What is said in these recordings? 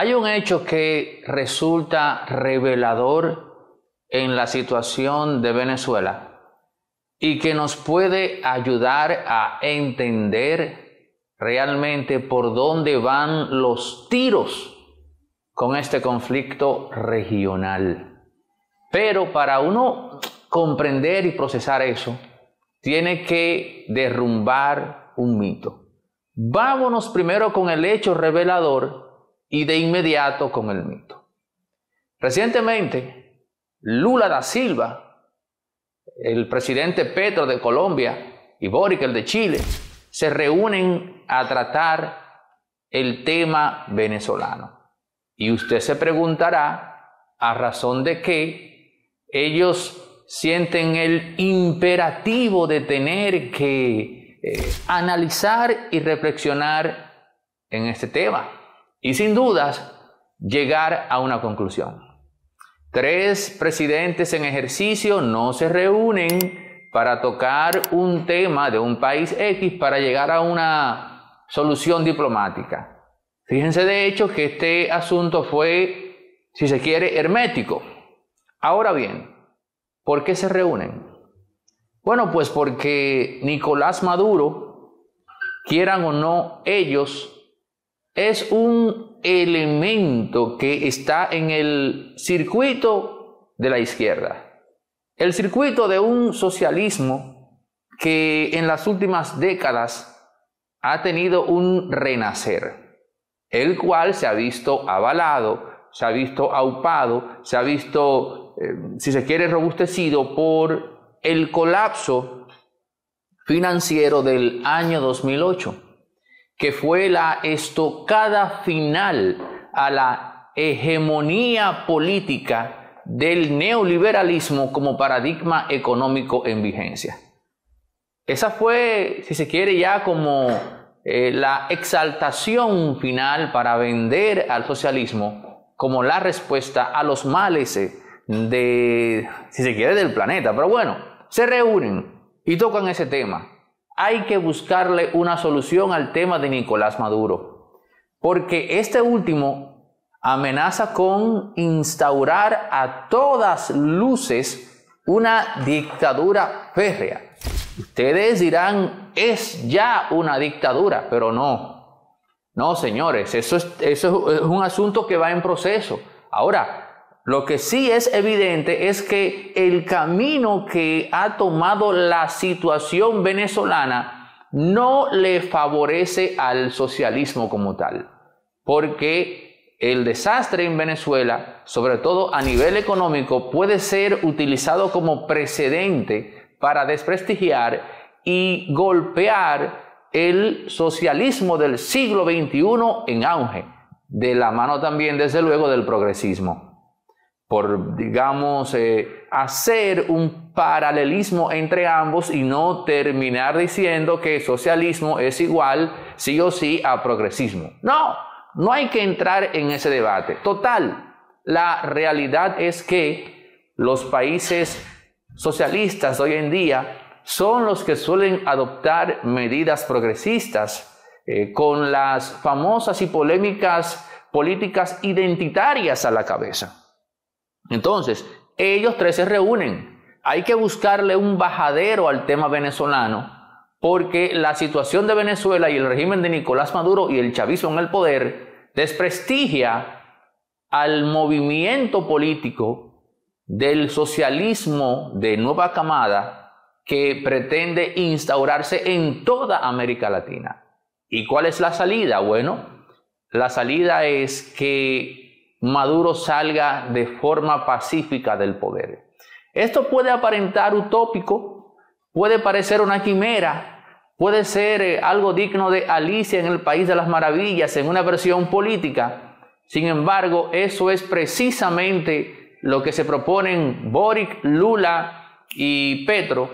Hay un hecho que resulta revelador en la situación de Venezuela y que nos puede ayudar a entender realmente por dónde van los tiros con este conflicto regional. Pero para uno comprender y procesar eso, tiene que derrumbar un mito. Vámonos primero con el hecho revelador y de inmediato con el mito. Recientemente, Lula da Silva, el presidente Petro de Colombia y Boric, el de Chile, se reúnen a tratar el tema venezolano. Y usted se preguntará a razón de qué ellos sienten el imperativo de tener que analizar y reflexionar en este tema y sin dudas llegar a una conclusión. Tres presidentes en ejercicio no se reúnen para tocar un tema de un país X para llegar a una solución diplomática. Fíjense de hecho que este asunto fue, si se quiere, hermético. Ahora bien, ¿por qué se reúnen? Bueno, pues porque Nicolás Maduro, quieran o no ellos, es un elemento que está en el circuito de la izquierda. El circuito de un socialismo que en las últimas décadas ha tenido un renacer, el cual se ha visto avalado, se ha visto aupado, se ha visto si se quiere, robustecido por el colapso financiero del año 2008, que fue la estocada final a la hegemonía política del neoliberalismo como paradigma económico en vigencia. Esa fue, si se quiere, ya como la exaltación final para vender al socialismo como la respuesta a los males si se quiere, del planeta. Pero bueno, se reúnen y tocan ese tema. Hay que buscarle una solución al tema de Nicolás Maduro, porque este último amenaza con instaurar a todas luces una dictadura férrea. Ustedes dirán, es ya una dictadura, pero no. No, señores, eso es un asunto que va en proceso. Ahora, lo que sí es evidente es que el camino que ha tomado la situación venezolana no le favorece al socialismo como tal, porque el desastre en Venezuela, sobre todo a nivel económico, puede ser utilizado como precedente para desprestigiar y golpear el socialismo del siglo XXI en auge, de la mano también, desde luego, del progresismo. Por, digamos, hacer un paralelismo entre ambos y no terminar diciendo que socialismo es igual sí o sí a progresismo. No, no hay que entrar en ese debate. Total, la realidad es que los países socialistas hoy en día son los que suelen adoptar medidas progresistas con las famosas y polémicas políticas identitarias a la cabeza. Entonces, ellos tres se reúnen. Hay que buscarle un bajadero al tema venezolano, porque la situación de Venezuela y el régimen de Nicolás Maduro y el chavismo en el poder desprestigia al movimiento político del socialismo de nueva camada que pretende instaurarse en toda América Latina. ¿Y cuál es la salida? Bueno, la salida es que Maduro salga de forma pacífica del poder. Esto puede aparentar utópico, puede parecer una quimera, puede ser algo digno de Alicia en el País de las Maravillas, en una versión política. Sin embargo, eso es precisamente lo que se proponen Boric, Lula y Petro,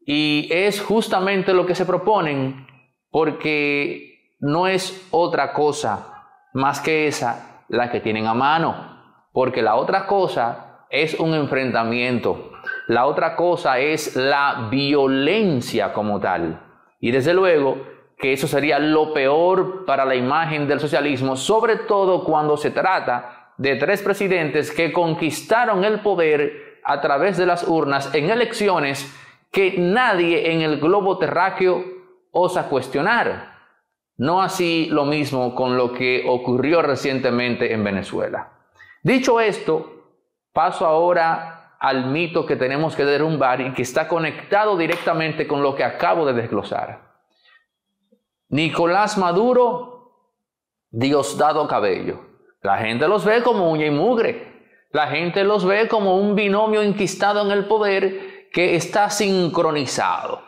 y es justamente lo que se proponen, porque no es otra cosa más que esa la que tienen a mano, porque la otra cosa es un enfrentamiento, la otra cosa es la violencia como tal, y desde luego que eso sería lo peor para la imagen del socialismo, sobre todo cuando se trata de tres presidentes que conquistaron el poder a través de las urnas en elecciones que nadie en el globo terráqueo osa cuestionar. No así lo mismo con lo que ocurrió recientemente en Venezuela. Dicho esto, paso ahora al mito que tenemos que derrumbar y que está conectado directamente con lo que acabo de desglosar. Nicolás Maduro, Diosdado Cabello. La gente los ve como uña y mugre. La gente los ve como un binomio enquistado en el poder que está sincronizado.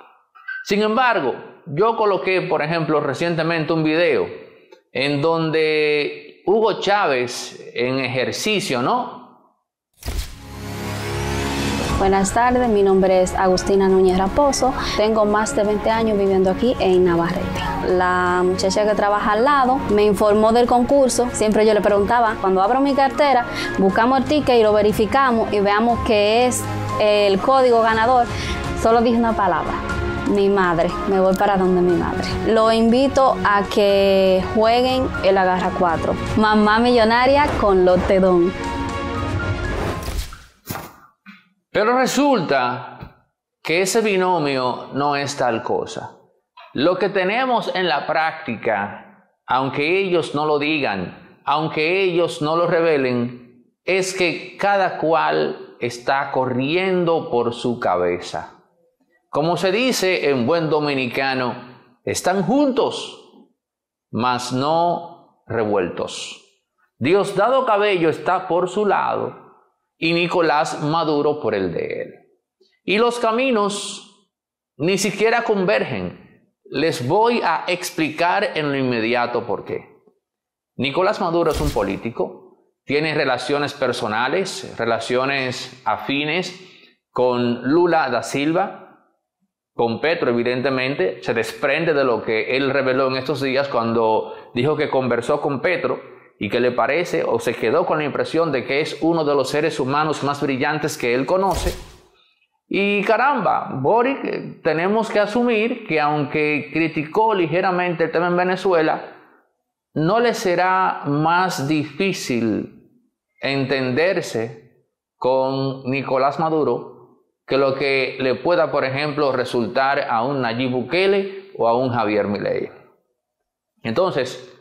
Sin embargo, yo coloqué, por ejemplo, recientemente un video en donde Hugo Chávez en ejercicio, ¿no? Buenas tardes, mi nombre es Agustina Núñez Raposo. Tengo más de 20 años viviendo aquí en Navarrete. La muchacha que trabaja al lado me informó del concurso. Siempre yo le preguntaba, cuando abro mi cartera, buscamos el ticket y lo verificamos y veamos qué es el código ganador. Solo dije una palabra: mi madre. Me voy para donde mi madre. Lo invito a que jueguen el Agarra 4. Mamá millonaria con Lotedón. Pero resulta que ese binomio no es tal cosa. Lo que tenemos en la práctica, aunque ellos no lo digan, aunque ellos no lo revelen, es que cada cual está corriendo por su cabeza. Como se dice en buen dominicano, están juntos, mas no revueltos. Diosdado Cabello está por su lado y Nicolás Maduro por el de él. Y los caminos ni siquiera convergen. Les voy a explicar en lo inmediato por qué. Nicolás Maduro es un político, tiene relaciones personales, relaciones afines con Lula da Silva, con Petro evidentemente. Se desprende de lo que él reveló en estos días cuando dijo que conversó con Petro y que le parece o se quedó con la impresión de que es uno de los seres humanos más brillantes que él conoce. Y caramba, Boric, tenemos que asumir que aunque criticó ligeramente el tema en Venezuela, no le será más difícil entenderse con Nicolás Maduro que lo que le pueda, por ejemplo, resultar a un Nayib Bukele o a un Javier Milei. Entonces,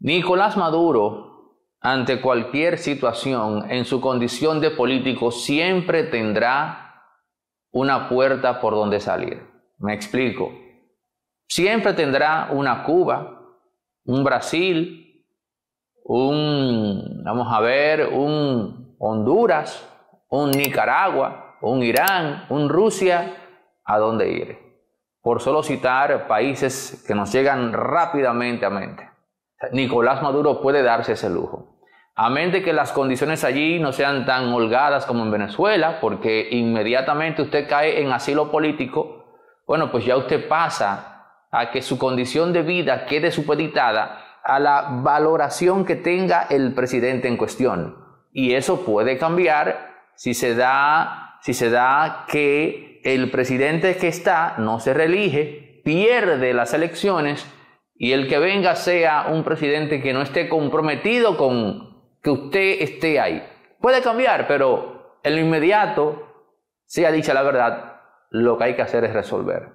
Nicolás Maduro, ante cualquier situación, en su condición de político, siempre tendrá una puerta por donde salir. Me explico. Siempre tendrá una Cuba, un Brasil, un Honduras, un Nicaragua, un Irán, un Rusia, a dónde ir. Por solo citar países que nos llegan rápidamente a mente. Nicolás Maduro puede darse ese lujo. A menos que las condiciones allí no sean tan holgadas como en Venezuela, porque inmediatamente usted cae en asilo político, bueno, pues ya usted pasa a que su condición de vida quede supeditada a la valoración que tenga el presidente en cuestión. Y eso puede cambiar si se da que el presidente que está no se reelige, pierde las elecciones y el que venga sea un presidente que no esté comprometido con que usted esté ahí. Puede cambiar, pero en lo inmediato, sea dicha la verdad, lo que hay que hacer es resolver.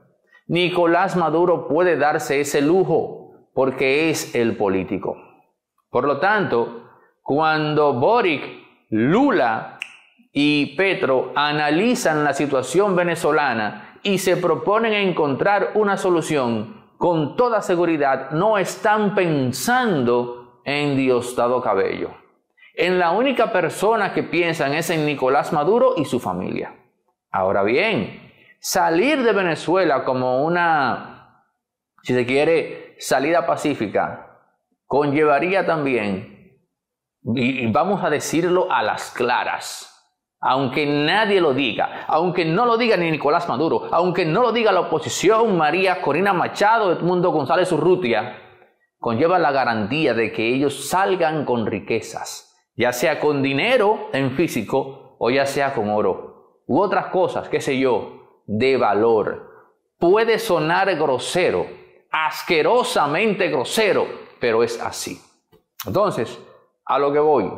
Nicolás Maduro puede darse ese lujo porque es el político. Por lo tanto, cuando Boric, Lula y Petro analizan la situación venezolana y se proponen encontrar una solución, con toda seguridad no están pensando en Diosdado Cabello. En la única persona que piensan es en Nicolás Maduro y su familia. Ahora bien, salir de Venezuela como una, si se quiere, salida pacífica, conllevaría también, y vamos a decirlo a las claras, aunque nadie lo diga, aunque no lo diga ni Nicolás Maduro, aunque no lo diga la oposición, María Corina Machado, Edmundo González Urrutia, conlleva la garantía de que ellos salgan con riquezas, ya sea con dinero en físico o ya sea con oro u otras cosas, qué sé yo, de valor. Puede sonar grosero, asquerosamente grosero, pero es así. Entonces, a lo que voy,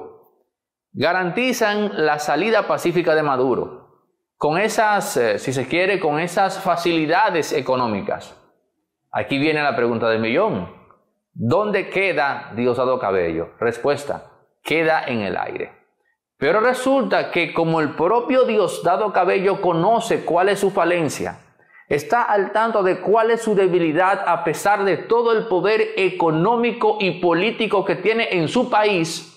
garantizan la salida pacífica de Maduro con esas, si se quiere, con esas facilidades económicas. Aquí viene la pregunta del millón. ¿Dónde queda Diosdado Cabello? Respuesta, queda en el aire. Pero resulta que como el propio Diosdado Cabello conoce cuál es su falencia, está al tanto de cuál es su debilidad a pesar de todo el poder económico y político que tiene en su país,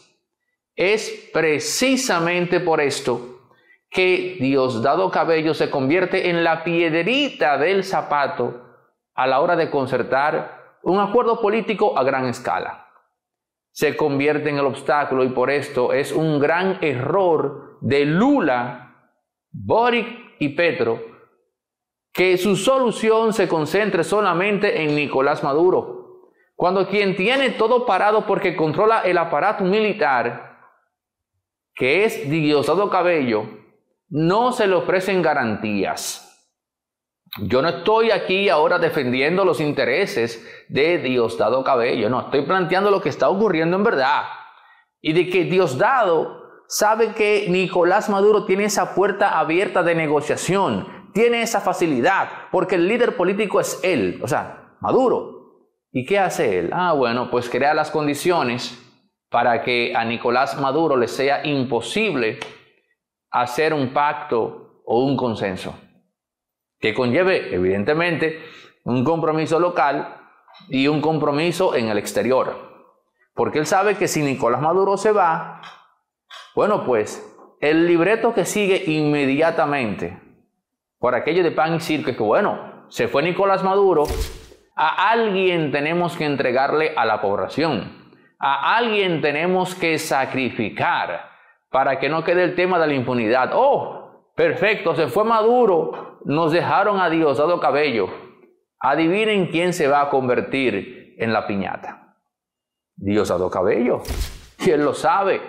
es precisamente por esto que Diosdado Cabello se convierte en la piedrita del zapato a la hora de concertar un acuerdo político a gran escala. Se convierte en el obstáculo, y por esto es un gran error de Lula, Boric y Petro que su solución se concentre solamente en Nicolás Maduro, cuando quien tiene todo parado porque controla el aparato militar, que es Diosdado Cabello, no se le ofrecen garantías. Yo no estoy aquí ahora defendiendo los intereses de Diosdado Cabello, no, estoy planteando lo que está ocurriendo en verdad, y de que Diosdado sabe que Nicolás Maduro tiene esa puerta abierta de negociación, tiene esa facilidad, porque el líder político es él, o sea, Maduro. ¿Y qué hace él? Ah, bueno, pues crea las condiciones para que a Nicolás Maduro le sea imposible hacer un pacto o un consenso, que conlleve, evidentemente, un compromiso local y un compromiso en el exterior. Porque él sabe que si Nicolás Maduro se va, bueno, pues el libreto que sigue inmediatamente, por aquello de pan y circo, es que bueno, se fue Nicolás Maduro, a alguien tenemos que entregarle a la población, a alguien tenemos que sacrificar para que no quede el tema de la impunidad. ¡Oh, perfecto! Se fue Maduro, nos dejaron a Diosdado Cabello. Adivinen quién se va a convertir en la piñata. Diosdado Cabello. ¿Quién lo sabe?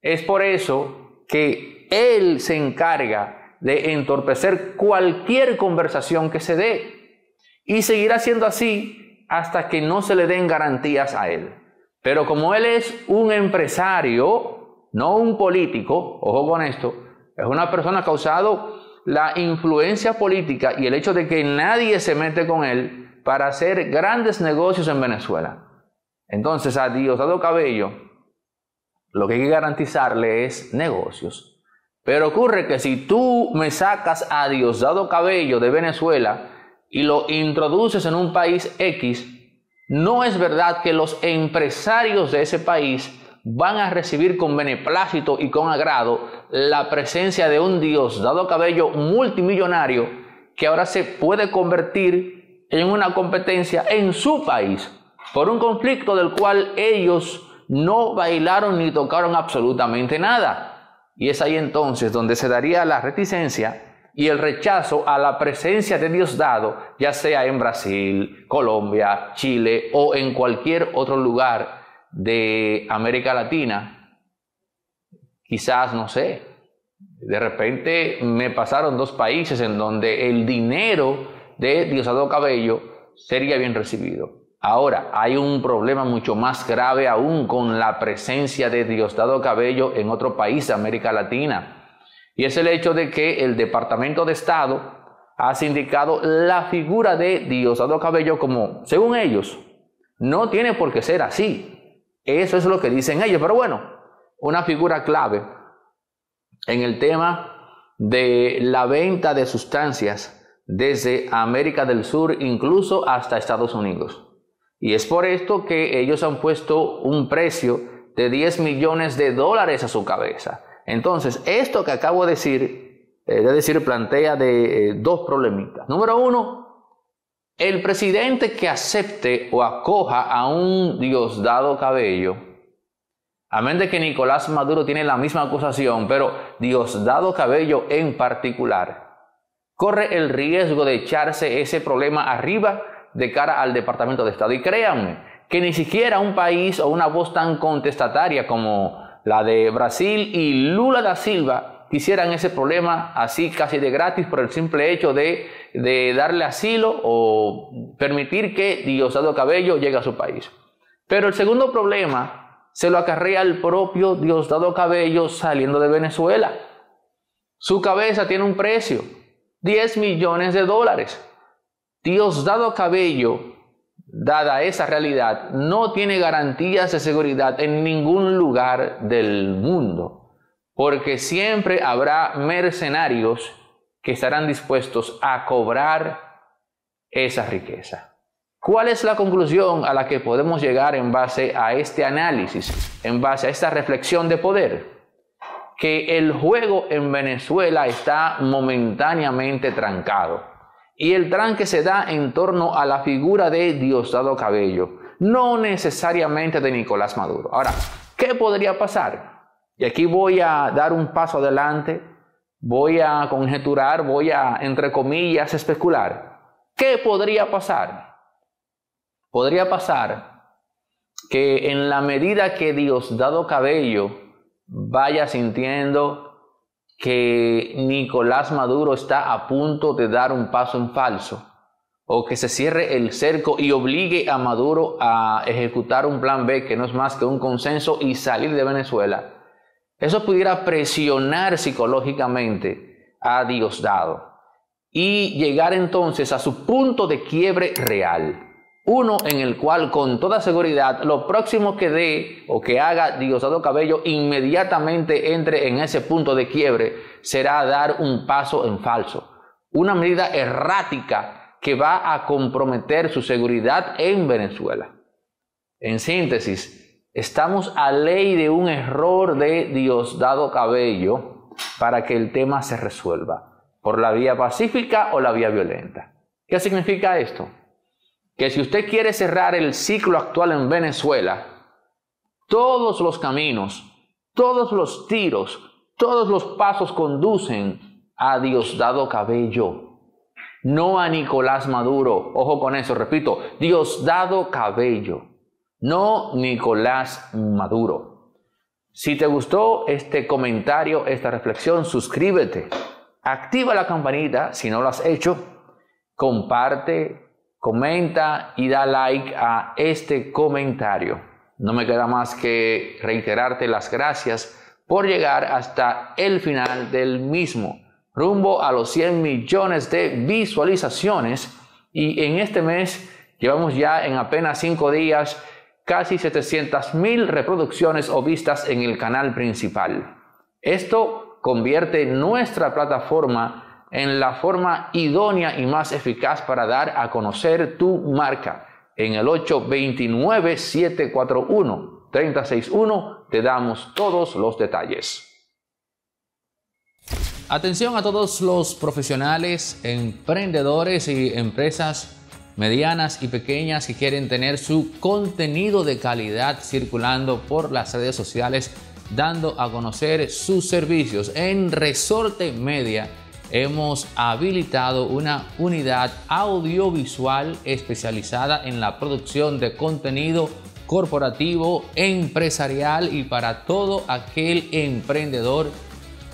Es por eso que él se encarga de entorpecer cualquier conversación que se dé, y seguirá siendo así hasta que no se le den garantías a él. Pero como él es un empresario, no un político, ojo con esto, es una persona que ha usado la influencia política y el hecho de que nadie se mete con él para hacer grandes negocios en Venezuela. Entonces a Diosdado Cabello lo que hay que garantizarle es negocios. Pero ocurre que si tú me sacas a Diosdado Cabello de Venezuela y lo introduces en un país X, no es verdad que los empresarios de ese país van a recibir con beneplácito y con agrado la presencia de un Diosdado Cabello multimillonario que ahora se puede convertir en una competencia en su país por un conflicto del cual ellos no bailaron ni tocaron absolutamente nada. Y es ahí entonces donde se daría la reticencia y el rechazo a la presencia de Diosdado, ya sea en Brasil, Colombia, Chile o en cualquier otro lugar de América Latina. Quizás, no sé, de repente me pasaron dos países en donde el dinero de Diosdado Cabello sería bien recibido. Ahora, hay un problema mucho más grave aún con la presencia de Diosdado Cabello en otro país de América Latina. Y es el hecho de que el Departamento de Estado ha sindicado la figura de Diosdado Cabello como, según ellos, no tiene por qué ser así. Eso es lo que dicen ellos. Pero bueno, una figura clave en el tema de la venta de sustancias desde América del Sur, incluso hasta Estados Unidos. Y es por esto que ellos han puesto un precio de 10 millones de dólares a su cabeza. Entonces, esto que acabo de decir, plantea dos problemitas. Número uno, el presidente que acepte o acoja a un Diosdado Cabello, a menos de que Nicolás Maduro tiene la misma acusación, pero Diosdado Cabello en particular, corre el riesgo de echarse ese problema arriba de cara al Departamento de Estado. Y créanme, que ni siquiera un país o una voz tan contestataria como la de Brasil y Lula da Silva quisieran ese problema así casi de gratis por el simple hecho de darle asilo o permitir que Diosdado Cabello llegue a su país. Pero el segundo problema se lo acarrea el propio Diosdado Cabello saliendo de Venezuela. Su cabeza tiene un precio, 10 millones de dólares. Diosdado Cabello, dada esa realidad, no tiene garantías de seguridad en ningún lugar del mundo, porque siempre habrá mercenarios que estarán dispuestos a cobrar esa riqueza. ¿Cuál es la conclusión a la que podemos llegar en base a este análisis, en base a esta reflexión de poder? Que el juego en Venezuela está momentáneamente trancado. Y el tranque se da en torno a la figura de Diosdado Cabello, no necesariamente de Nicolás Maduro. Ahora, ¿qué podría pasar? Y aquí voy a dar un paso adelante, voy a conjeturar, voy a, entre comillas, especular. ¿Qué podría pasar? Podría pasar que en la medida que Diosdado Cabello vaya sintiendo que Nicolás Maduro está a punto de dar un paso en falso, o que se cierre el cerco y obligue a Maduro a ejecutar un plan B que no es más que un consenso y salir de Venezuela, eso pudiera presionar psicológicamente a Diosdado y llegar entonces a su punto de quiebre real, uno en el cual con toda seguridad lo próximo que dé o que haga Diosdado Cabello inmediatamente entre en ese punto de quiebre será dar un paso en falso. Una medida errática que va a comprometer su seguridad en Venezuela. En síntesis, estamos a ley de un error de Diosdado Cabello para que el tema se resuelva por la vía pacífica o la vía violenta. ¿Qué significa esto? Que si usted quiere cerrar el ciclo actual en Venezuela, todos los caminos, todos los tiros, todos los pasos conducen a Diosdado Cabello, no a Nicolás Maduro. Ojo con eso, repito, Diosdado Cabello, no Nicolás Maduro. Si te gustó este comentario, esta reflexión, suscríbete, activa la campanita si no lo has hecho, comparte, comenta y da like a este comentario. No me queda más que reiterarte las gracias por llegar hasta el final del mismo, rumbo a los 100 millones de visualizaciones. Y en este mes llevamos ya en apenas 5 días casi 700.000 reproducciones o vistas en el canal principal. Esto convierte nuestra plataforma en la forma idónea y más eficaz para dar a conocer tu marca. En el 829-741-361 te damos todos los detalles. Atención a todos los profesionales, emprendedores y empresas medianas y pequeñas que quieren tener su contenido de calidad circulando por las redes sociales, dando a conocer sus servicios. En Resorte Media hemos habilitado una unidad audiovisual especializada en la producción de contenido corporativo, empresarial y para todo aquel emprendedor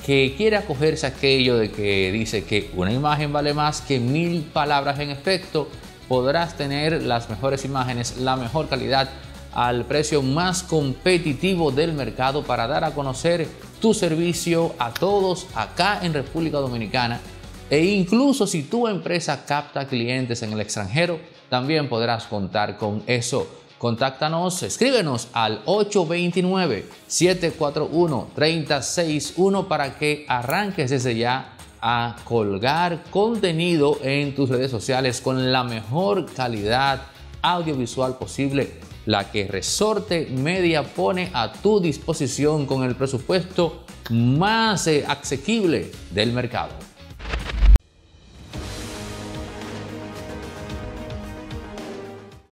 que quiera acogerse a aquello de que dice que una imagen vale más que 1000 palabras. En efecto, podrás tener las mejores imágenes, la mejor calidad al precio más competitivo del mercado para dar a conocer tu servicio a todos acá en República Dominicana, e incluso si tu empresa capta clientes en el extranjero, también podrás contar con eso. Contáctanos, escríbenos al 829-741-361 para que arranques desde ya a colgar contenido en tus redes sociales con la mejor calidad audiovisual posible, la que Resorte Media pone a tu disposición con el presupuesto más asequible del mercado.